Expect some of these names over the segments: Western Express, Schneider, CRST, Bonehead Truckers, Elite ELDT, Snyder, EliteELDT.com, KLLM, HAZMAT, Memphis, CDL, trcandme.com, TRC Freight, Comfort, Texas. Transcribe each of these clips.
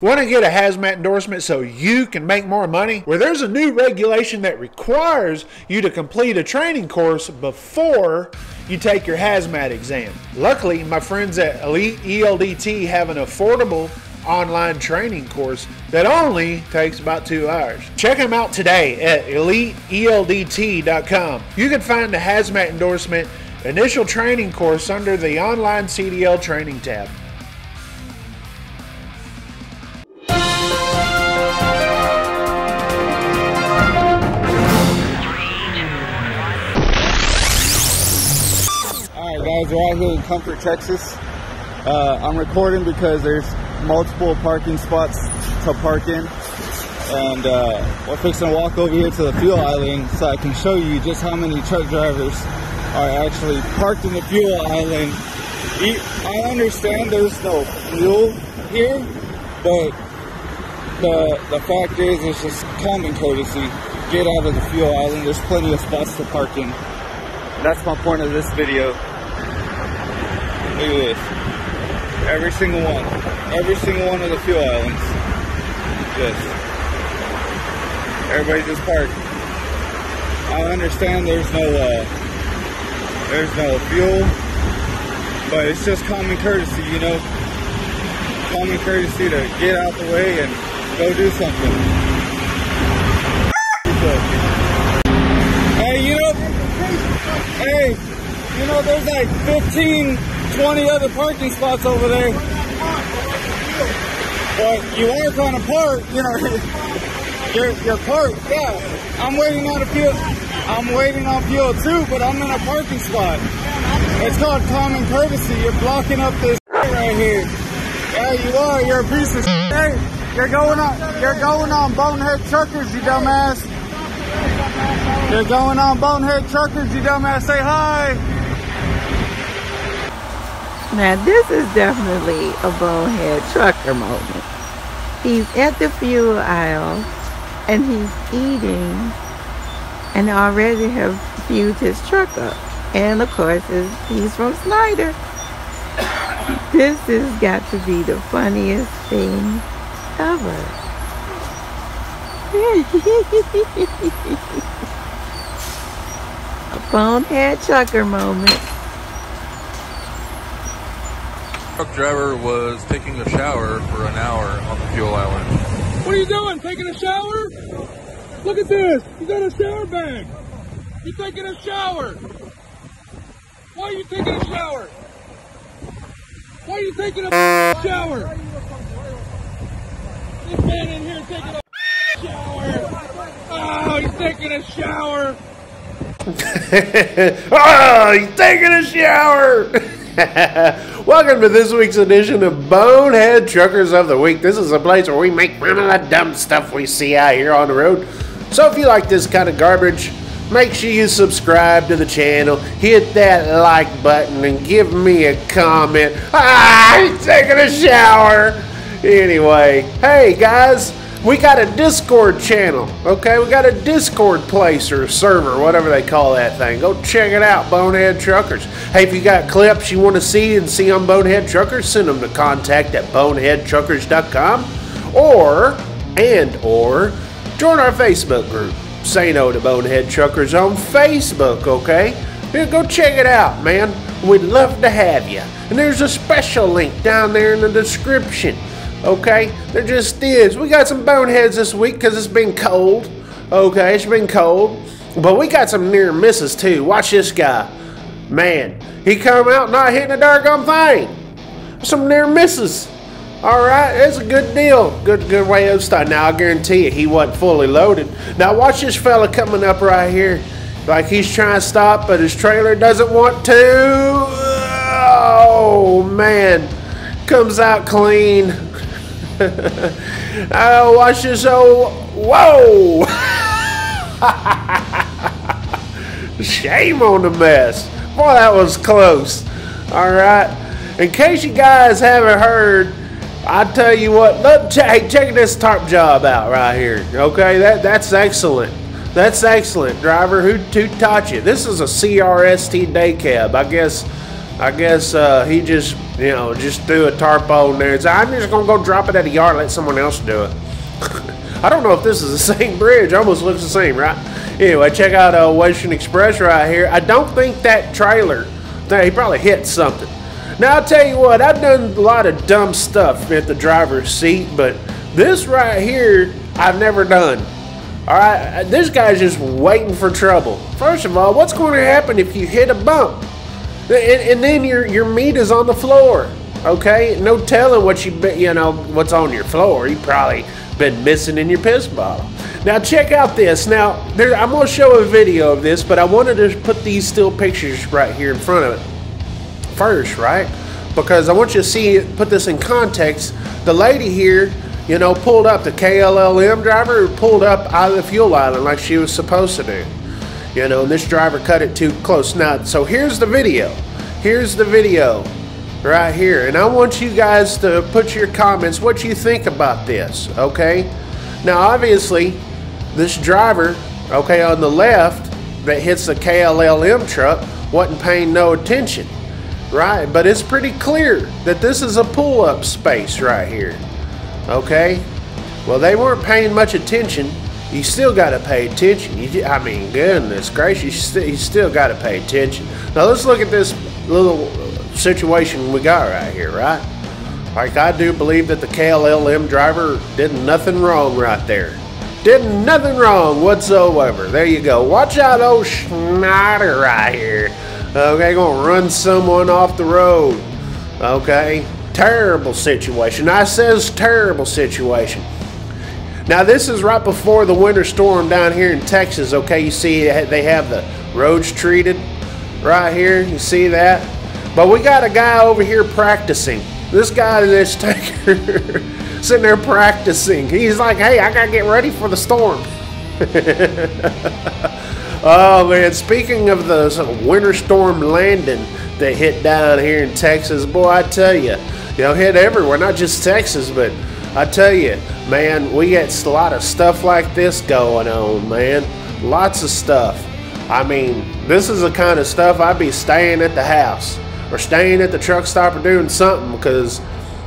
Want to get a HAZMAT endorsement so you can make more money? Well, there's a new regulation that requires you to complete a training course before you take your HAZMAT exam. Luckily, my friends at Elite ELDT have an affordable online training course that only takes about 2 hours. Check them out today at EliteELDT.com. You can find the HAZMAT endorsement initial training course under the online CDL training tab. Guys, we're out here in Comfort, Texas. I'm recording because there's multiple parking spots to park in, and we're fixing to walk over here to the fuel island so I can show you just how many truck drivers are actually parked in the fuel island. I understand there's no fuel here, but the fact is it's just common courtesy. Get out of the fuel island. There's plenty of spots to park in. That's my point of this video. Look at this. Every single one of the fuel islands. Yes. Everybody just parked. I understand there's no fuel, but it's just common courtesy, you know. Common courtesy to get out the way and go do something. Hey, you know there's like 15, 20 other parking spots over there. But you are going to park, you know. You're parked, yeah. I'm waiting on fuel too, but I'm in a parking spot. It's called common courtesy. You're blocking up this right here. Yeah, you are. You're a piece of shit. You're going on Bonehead Truckers, you dumbass. You're going on Bonehead Truckers, you dumbass. Say hi. Now this is definitely a bonehead trucker moment. He's at the fuel aisle and he's eating and already have fueled his truck up. And of course, he's from Snyder. This has got to be the funniest thing ever. A bonehead trucker moment. Truck driver was taking a shower for an hour on the fuel island. What are you doing? Taking a shower? Look at this! You got a shower bag! You're taking a shower! Why are you taking a shower? Why are you taking a shower? This man in here taking a shower! Oh, he's taking a shower! Oh, he's taking a shower! Welcome to this week's edition of Bonehead Truckers of the Week. This is a place where we make fun of the dumb stuff we see out here on the road. So if you like this kind of garbage, make sure you subscribe to the channel, hit that like button, and give me a comment. I'm taking a shower! Anyway, hey guys, we got a Discord channel, okay? We got a Discord place or server, whatever they call that thing. Go check it out, Bonehead Truckers. Hey, if you got clips you want to see and see on Bonehead Truckers, send them to contact at boneheadtruckers.com or join our Facebook group. Say no to Bonehead Truckers on Facebook, okay? Here, go check it out, man. We'd love to have you. And there's a special link down there in the description. Okay, there just is. We got some boneheads this week because it's been cold. Okay, it's been cold. But we got some near misses too. Watch this guy. Man, he come out not hitting a darn thing. Some near misses. Alright, that's a good deal. Good way of starting. Now I guarantee you he wasn't fully loaded. Now watch this fella coming up right here. Like he's trying to stop, but his trailer doesn't want to. Oh man. Comes out clean. Oh, watch this old... Whoa! Shame on the mess. Boy, that was close. Alright. In case you guys haven't heard, I tell you what, hey, check this tarp job out right here. Okay, that's excellent. That's excellent, driver. Who taught you? This is a CRST day cab. I guess he just You know, just threw a tarpaulin there. So I'm just going to go drop it at a yard and let someone else do it. I don't know if this is the same bridge. Almost looks the same, right? Anyway, check out Western Express right here. I don't think that trailer, he probably hit something. Now, I'll tell you what, I've done a lot of dumb stuff at the driver's seat, but this right here, I've never done. All right, this guy's just waiting for trouble. First of all, what's going to happen if you hit a bump? And then your meat is on the floor, okay? No telling what you know what's on your floor. You've probably been missing in your piss bottle. Now check out this. Now I'm going to show a video of this, but I wanted to put these still pictures right here in front of it first, right? Because I want you to see it, put this in context. The lady here, you know, pulled up, the KLLM driver pulled up out of the fuel island like she was supposed to do. You know, and this driver cut it too close. Now, so here's the video. Here's the video right here. And I want you guys to put your comments, what you think about this, okay? Now, obviously, this driver, okay, on the left that hits the KLLM truck wasn't paying no attention, right? But it's pretty clear that this is a pull-up space right here. Okay, well, they weren't paying much attention. You still got to pay attention. I mean, goodness gracious, you still got to pay attention. Now, let's look at this little situation we got right here, right? Like, I do believe that the KLLM driver did nothing wrong right there. Did nothing wrong whatsoever. There you go. Watch out, old Schneider right here. Okay, gonna run someone off the road. Okay. Terrible situation. I says terrible situation. Now this is right before the winter storm down here in Texas. Okay, you see they have the roads treated right here. You see that? But we got a guy over here practicing. This guy in this tanker sitting there practicing. He's like, hey, I gotta get ready for the storm. Oh man, speaking of the winter storm landing that hit down here in Texas, boy, I tell you, you know, hit everywhere, not just Texas, but I tell you, man, we got a lot of stuff like this going on, man. Lots of stuff. I mean, this is the kind of stuff I'd be staying at the house or staying at the truck stop or doing something, because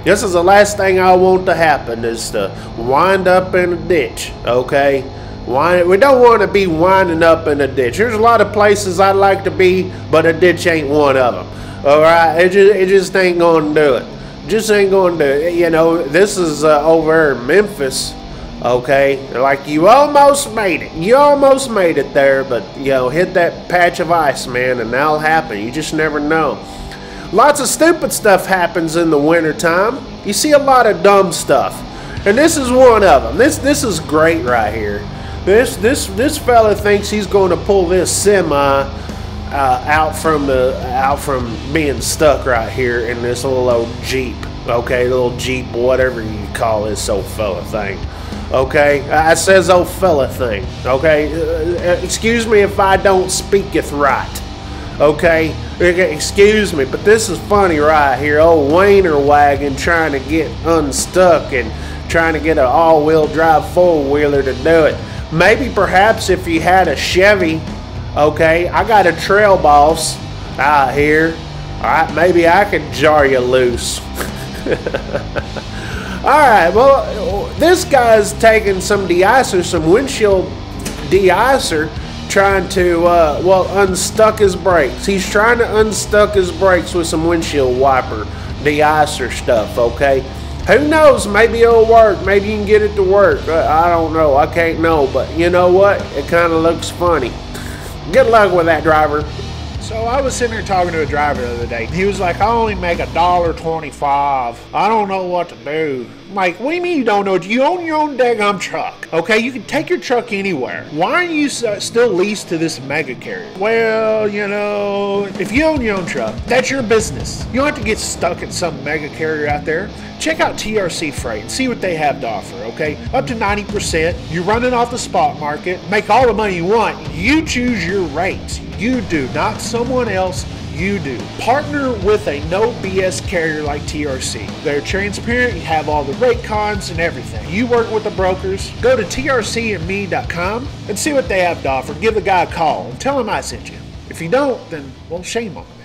this is the last thing I want to happen is to wind up in a ditch, okay? We don't want to be winding up in a ditch. There's a lot of places I'd like to be, but a ditch ain't one of them. All right, it just ain't gonna do it. Just ain't gonna do it. You know, this is over in Memphis. Okay, like you almost made it. You almost made it there, but you know, hit that patch of ice, man, and that'll happen. You just never know. Lots of stupid stuff happens in the wintertime. You see a lot of dumb stuff, and this is one of them. This is great right here. This fella thinks he's going to pull this semi out from being stuck right here in this little old Jeep. Okay, little Jeep, whatever you call this old fella thing. Okay, I says old fella thing. Okay, excuse me if I don't speaketh right. Okay, excuse me, but this is funny right here. Old Wiener wagon trying to get unstuck and trying to get an all-wheel drive four-wheeler to do it. Maybe perhaps if you had a Chevy, okay, I got a Trail Boss out here. All right, maybe I could jar you loose. All right, well, this guy's taking some de-icer, some windshield de-icer, trying to, unstuck his brakes. He's trying to unstuck his brakes with some windshield wiper de-icer stuff, okay? Who knows? Maybe it'll work. Maybe you can get it to work. I don't know. I can't know. But you know what? It kind of looks funny. Good luck with that, driver. So I was sitting here talking to a driver the other day. He was like, I only make $1.25. I don't know what to do. I'm like, what do you mean you don't know? You own your own daggum truck. Okay, you can take your truck anywhere. Why are you still leased to this mega carrier? Well, you know, if you own your own truck, that's your business. You don't have to get stuck at some mega carrier out there. Check out TRC Freight and see what they have to offer, okay? Up to 90%, you're running off the spot market, make all the money you want, you choose your rates. You do, not someone else, you do. Partner with a no BS carrier like TRC. They're transparent, you have all the rate cons and everything. You work with the brokers, go to trcandme.com and see what they have to offer. Give the guy a call and tell him I sent you. If you don't, then, well, shame on him.